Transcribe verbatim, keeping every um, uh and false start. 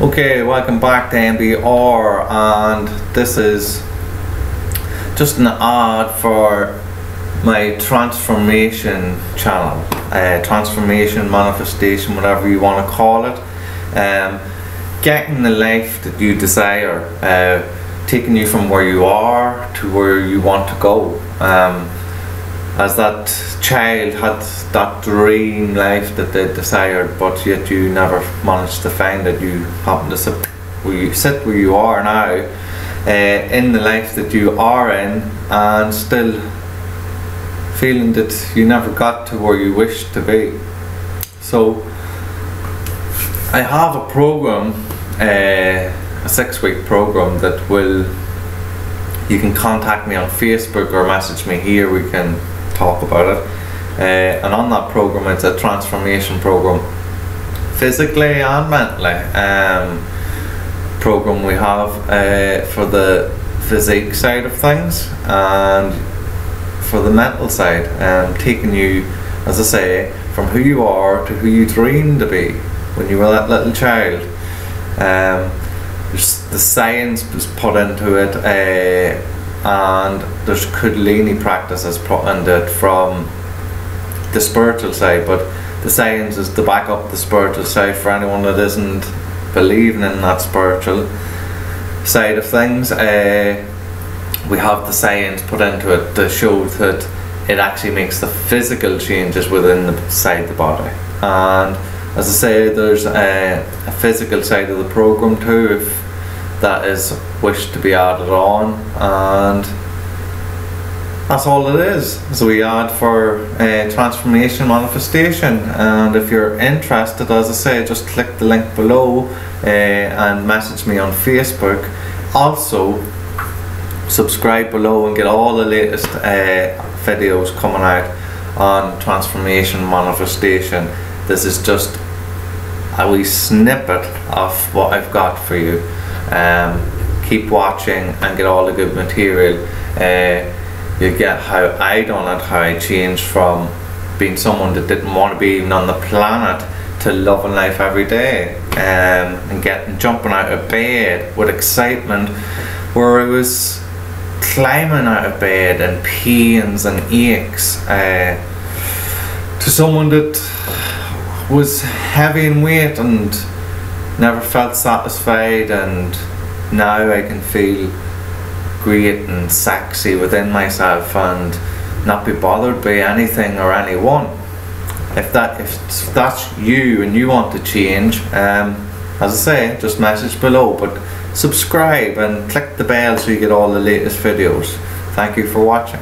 Okay, welcome back to M B R, and this is just an ad for my transformation channel, uh, transformation, manifestation, whatever you want to call it. Um, getting the life that you desire, uh, taking you from where you are to where you want to go. Um, as that child had that dream life that they desired, but yet you never managed to find it. You happen to sit where you, sit where you are now, uh, in the life that you are in, and still feeling that you never got to where you wished to be. So I have a program, uh, a six week program that will, you can contact me on Facebook or message me here, we can talk about it. Uh, and on that program, it's a transformation program, physically and mentally. Um, program we have uh, for the physique side of things and for the mental side, um, taking you, as I say, from who you are to who you dreamed to be when you were that little child. Um, there's, the science was put into it. Uh, and there's Kundalini practices put into it from the spiritual side, but the science is to back up the spiritual side for anyone that isn't believing in that spiritual side of things. Uh, we have the science put into it to show that it actually makes the physical changes within the side of the body. And as I say, there's a, a physical side of the program too, if that is wished to be added on, and that's all it is. So we add for uh, transformation, manifestation, and if you're interested, as I say, just click the link below uh, and message me on Facebook. Also subscribe below and get all the latest uh, videos coming out on transformation, manifestation. This is just a wee snippet of what I've got for you. Um, keep watching and get all the good material. Uh, you get how I done it, how I changed from being someone that didn't want to be even on the planet to loving life every day, um, and getting jumping out of bed with excitement, where I was climbing out of bed and pains and aches, uh, to someone that was heavy in weight and never felt satisfied, and now I can feel great and sexy within myself and not be bothered by anything or anyone. If that if that's you and you want to change, um, as I say, just message below, but subscribe and click the bell so you get all the latest videos. Thank you for watching.